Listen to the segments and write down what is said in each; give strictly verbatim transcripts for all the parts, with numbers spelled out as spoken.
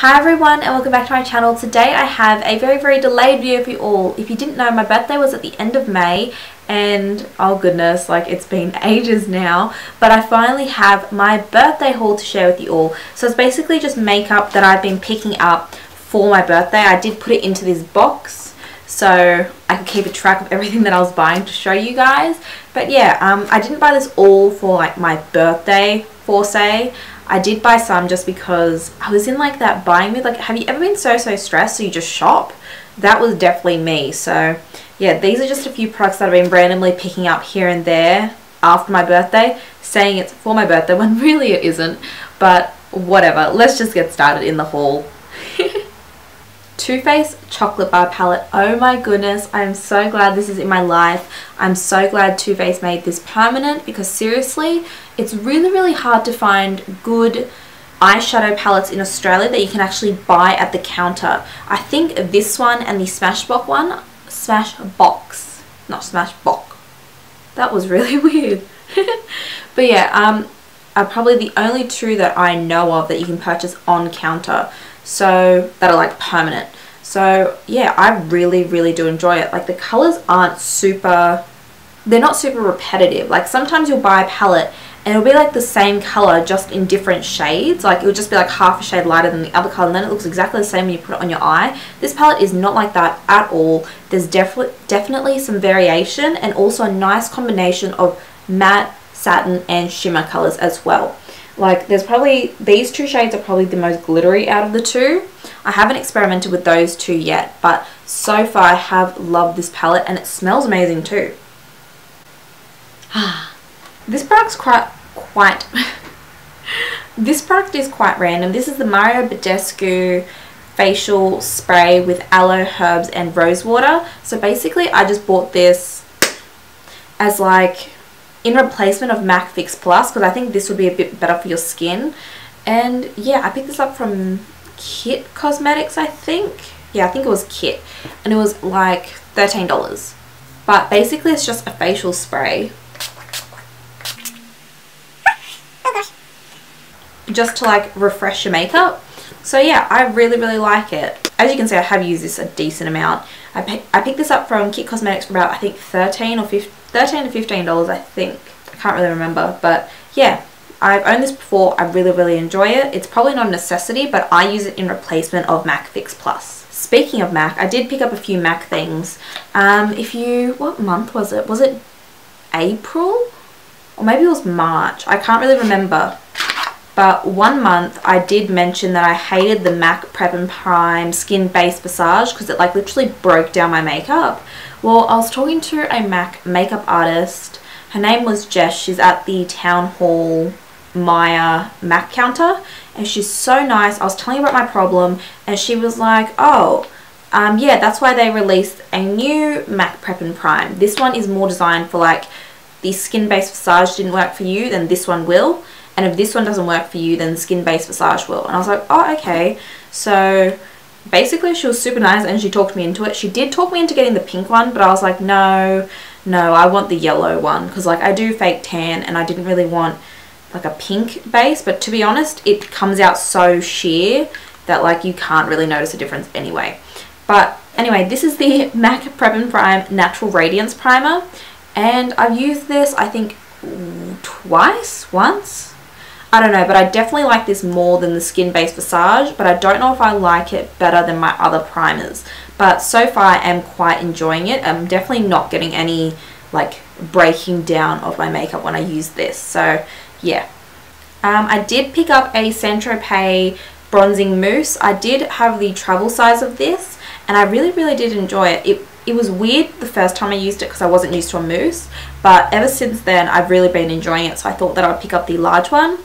Hi everyone and welcome back to my channel. Today I have a very very delayed video for you all. If you didn't know, my birthday was at the end of May and oh goodness, like it's been ages now, but I finally have my birthday haul to share with you all. So it's basically just makeup that I've been picking up for my birthday. I did put it into this box so I could keep a track of everything that I was buying to show you guys. But yeah, um, I didn't buy this all for like my birthday for say. I did buy some just because I was in like that buying mood. Like, have you ever been so so stressed so you just shop? That was definitely me. So yeah, these are just a few products that I've been randomly picking up here and there after my birthday, saying it's for my birthday when really it isn't, but whatever. Let's just get started in the haul. Too Faced Chocolate Bar Palette. Oh my goodness, I'm so glad this is in my life. I'm so glad Too Faced made this permanent, because seriously, it's really, really hard to find good eyeshadow palettes in Australia that you can actually buy at the counter. I think this one and the Smashbox one, Smashbox, not Smashbox. That was really weird. But yeah, um, are probably the only two that I know of that you can purchase on counter, so that are like permanent. So yeah, I really really do enjoy it. Like the colors aren't super, they're not super repetitive. Like sometimes you'll buy a palette and it'll be like the same color just in different shades, like it'll just be like half a shade lighter than the other color and then it looks exactly the same when you put it on your eye. This palette is not like that at all. There's definitely definitely some variation and also a nice combination of matte, satin and shimmer colors as well. Like there's probably, these two shades are probably the most glittery out of the two. I haven't experimented with those two yet, but so far I have loved this palette and it smells amazing too. This product's quite, quite, this product is quite random. This is the Mario Badescu facial spray with aloe, herbs and rose water. So basically I just bought this as like, in replacement of MAC Fix Plus, because I think this would be a bit better for your skin. And yeah, I picked this up from Kit Cosmetics, I think. Yeah, I think it was Kit and it was like thirteen dollars, but basically it's just a facial spray just to like refresh your makeup. So yeah, I really really like it. As you can see, I have used this a decent amount. I, pick, I picked this up from Kit Cosmetics for about I think thirteen or fifteen dollars, I think. I can't really remember, but yeah, I've owned this before. I really really enjoy it. It's probably not a necessity, but I use it in replacement of MAC Fix Plus. Speaking of MAC, I did pick up a few MAC things. Um, if you, what month was it? Was it April? Or maybe it was March. I can't really remember. But one month I did mention that I hated the MAC Prep and Prime Skin Base Massage because it like literally broke down my makeup. Well, I was talking to a MAC makeup artist. Her name was Jess. She's at the Town Hall Maya MAC counter and she's so nice. I was telling her about my problem and she was like, oh, um, yeah, that's why they released a new MAC Prep and Prime. This one is more designed for like, the Skin Base Massage didn't work for you, then this one will. And if this one doesn't work for you, then the skin-based massage will. And I was like, oh, okay. So basically she was super nice and she talked me into it. She did talk me into getting the pink one, but I was like, no, no, I want the yellow one. Because like I do fake tan and I didn't really want like a pink base. But to be honest, it comes out so sheer that like you can't really notice a difference anyway. But anyway, this is the MAC Prep and Prime Natural Radiance Primer. And I've used this, I think, twice, once? I don't know, but I definitely like this more than the Skin Base Massage, but I don't know if I like it better than my other primers. But so far I am quite enjoying it. I'm definitely not getting any like breaking down of my makeup when I use this. So yeah. Um, I did pick up a Saint Tropez bronzing mousse. I did have the travel size of this and I really, really did enjoy it. It It was weird the first time I used it because I wasn't used to a mousse, but ever since then I've really been enjoying it, so I thought that I'd pick up the large one.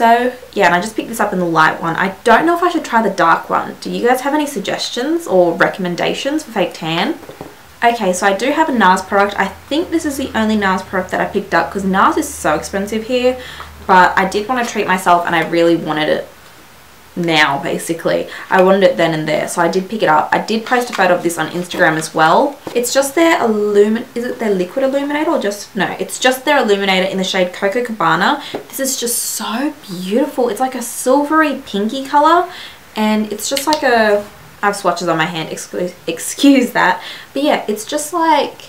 So yeah, and I just picked this up in the light one. I don't know if I should try the dark one. Do you guys have any suggestions or recommendations for fake tan? Okay, so I do have a NARS product. I think this is the only NARS product that I picked up because NARS is so expensive here, but I did want to treat myself and I really wanted it now. Basically I wanted it then and there, so I did pick it up. I did post a photo of this on Instagram as well. It's just their illumin is it their liquid illuminator or just no it's just their illuminator in the shade Copacabana. This is just so beautiful. It's like a silvery pinky color and it's just like a, I have swatches on my hand, excuse, excuse that, but yeah, it's just like,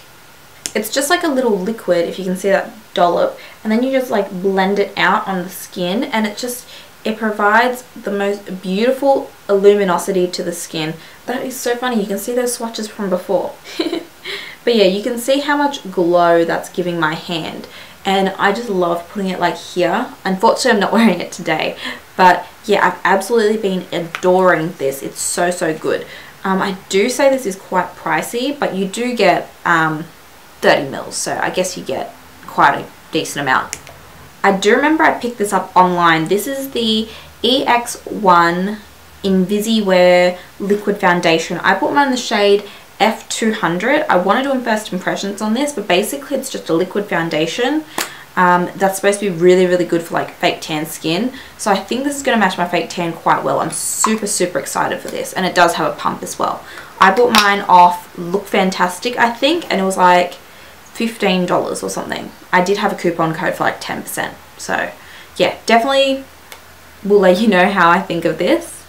it's just like a little liquid, if you can see that dollop, and then you just like blend it out on the skin, and it just, it provides the most beautiful luminosity to the skin. That is so funny, you can see those swatches from before. But yeah, you can see how much glow that's giving my hand, and I just love putting it like here. Unfortunately, I'm not wearing it today, but yeah, I've absolutely been adoring this. It's so, so good. Um, I do say this is quite pricey, but you do get um, thirty mils, so I guess you get quite a decent amount. I do remember I picked this up online. This is the E X one Invisiwear Liquid Foundation. I bought mine in the shade F two hundred. I want to do first impressions on this, but basically it's just a liquid foundation um, that's supposed to be really, really good for like fake tan skin. So I think this is going to match my fake tan quite well. I'm super, super excited for this, and it does have a pump as well. I bought mine off Look Fantastic, I think, and it was like fifteen dollars or something. I did have a coupon code for like ten percent. So yeah, definitely will let you know how I think of this.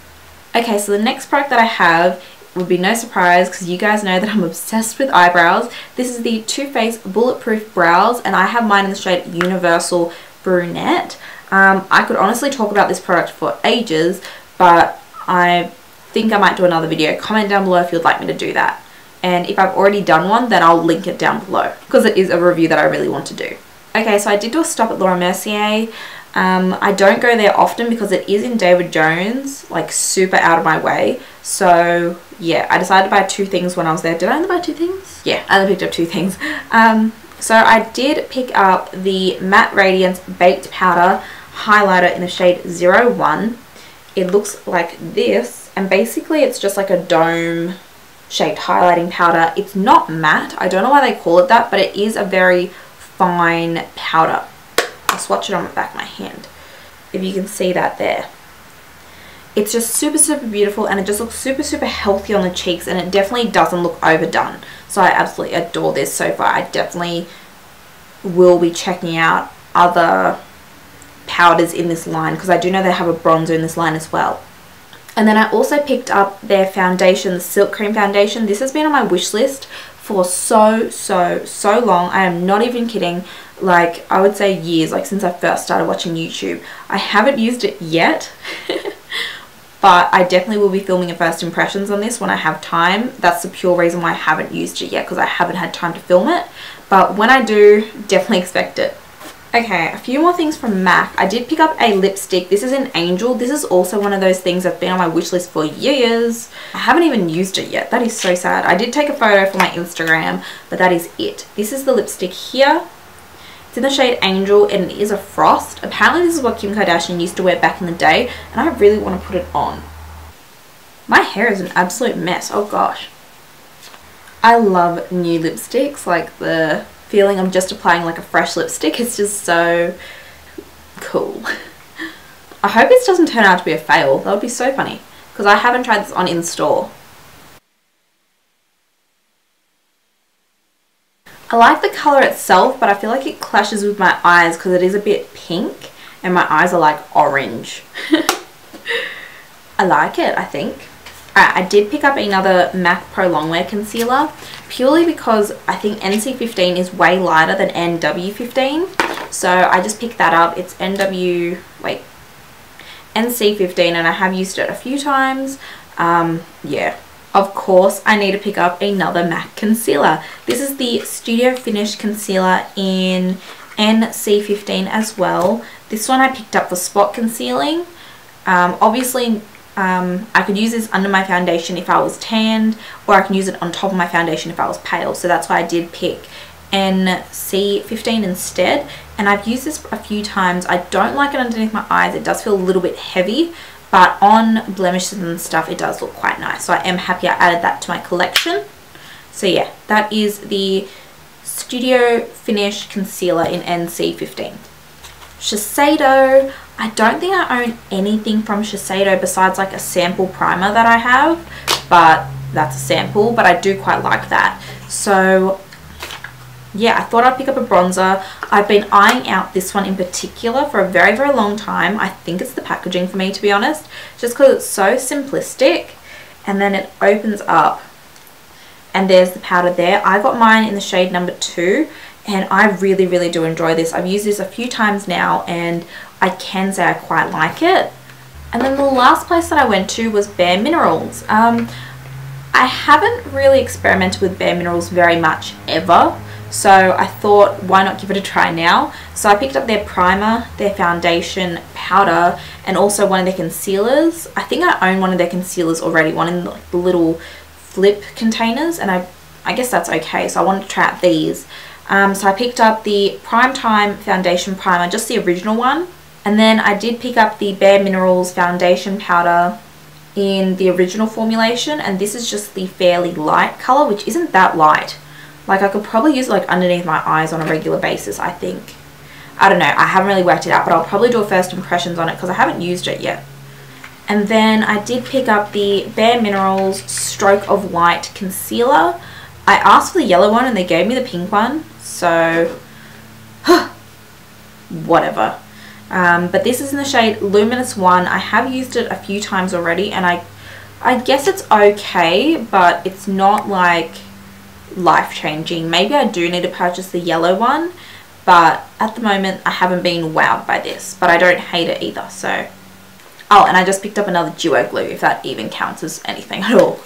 Okay, so the next product that I have would be no surprise, because you guys know that I'm obsessed with eyebrows. This is the Too Faced Bulletproof Brows, and I have mine in the shade Universal Brunette. Um, I could honestly talk about this product for ages, but I think I might do another video. Comment down below if you'd like me to do that. And if I've already done one, then I'll link it down below, because it is a review that I really want to do. Okay, so I did do a stop at Laura Mercier. Um, I don't go there often because it is in David Jones, like super out of my way. So yeah, I decided to buy two things when I was there. Did I only buy two things? Yeah, I only picked up two things. Um, so I did pick up the Matte Radiance Baked Powder highlighter in the shade zero one. It looks like this, and basically it's just like a dome shaped highlighting powder. It's not matte. I don't know why they call it that, but it is a very fine powder. I'll swatch it on the back of my hand, if you can see that there. It's just super, super beautiful, and it just looks super, super healthy on the cheeks, and it definitely doesn't look overdone. So I absolutely adore this so far. I definitely will be checking out other powders in this line, because I do know they have a bronzer in this line as well. And then I also picked up their foundation, the Silk Cream Foundation. This has been on my wish list for so, so, so long. I am not even kidding. Like, I would say years, like since I first started watching YouTube. I haven't used it yet, but I definitely will be filming a first impressions on this when I have time. That's the pure reason why I haven't used it yet, because I haven't had time to film it. But when I do, definitely expect it. Okay, a few more things from MAC. I did pick up a lipstick. This is an Angel. This is also one of those things that's been on my wish list for years. I haven't even used it yet. That is so sad. I did take a photo for my Instagram, but that is it. This is the lipstick here. It's in the shade Angel, and it is a frost. Apparently this is what Kim Kardashian used to wear back in the day, and I really want to put it on. My hair is an absolute mess. Oh gosh. I love new lipsticks, like the feeling I'm just applying like a fresh lipstick. It's just so cool. I hope this doesn't turn out to be a fail. That would be so funny, because I haven't tried this on in store. I like the color itself, but I feel like it clashes with my eyes, because it is a bit pink and my eyes are like orange. I like it, I think. Alright, I did pick up another MAC Pro Longwear Concealer, purely because I think N C fifteen is way lighter than N W fifteen, so I just picked that up. It's N W, wait, N C fifteen, and I have used it a few times. Um, yeah, of course I need to pick up another MAC concealer. This is the Studio Finish Concealer in N C fifteen as well. This one I picked up for spot concealing. Um, obviously, Um, I could use this under my foundation if I was tanned, or I can use it on top of my foundation if I was pale, so that's why I did pick N C fifteen instead. And I've used this a few times. I don't like it underneath my eyes. It does feel a little bit heavy, but on blemishes and stuff it does look quite nice, so I am happy I added that to my collection. So yeah, that is the Studio Finish Concealer in N C fifteen. Shiseido. I don't think I own anything from Shiseido besides like a sample primer that I have, but that's a sample, but I do quite like that. So yeah, I thought I'd pick up a bronzer. I've been eyeing out this one in particular for a very, very long time. I think it's the packaging for me, to be honest, just because it's so simplistic. And then it opens up and there's the powder there. I got mine in the shade number two and I really, really do enjoy this. I've used this a few times now and I can say I quite like it. And then the last place that I went to was Bare Minerals. Um, I haven't really experimented with Bare Minerals very much ever. So I thought, why not give it a try now? So I picked up their primer, their foundation, powder, and also one of their concealers. I think I own one of their concealers already, one in the little flip containers, and I, I guess that's okay. So I wanted to try out these. Um, so I picked up the Prime Time Foundation Primer, just the original one. And then I did pick up the Bare Minerals Foundation Powder in the original formulation. And this is just the fairly light color, which isn't that light. Like, I could probably use it like underneath my eyes on a regular basis, I think. I don't know, I haven't really worked it out, but I'll probably do a first impressions on it because I haven't used it yet. And then I did pick up the Bare Minerals Stroke of White Concealer. I asked for the yellow one and they gave me the pink one, so whatever. Um, but this is in the shade Luminous One. I have used it a few times already and I, I guess it's okay, but it's not like life-changing. Maybe I do need to purchase the yellow one, but at the moment I haven't been wowed by this, but I don't hate it either. So, oh, and I just picked up another duo glue, if that even counts as anything at all.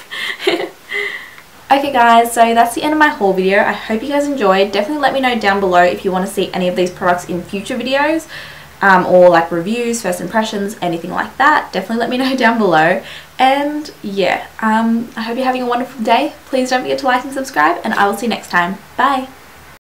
Okay guys, so that's the end of my haul video. I hope you guys enjoyed. Definitely let me know down below if you want to see any of these products in future videos, um, or like reviews, first impressions, anything like that. Definitely let me know down below. And yeah, um, I hope you're having a wonderful day. Please don't forget to like and subscribe, and I will see you next time. Bye!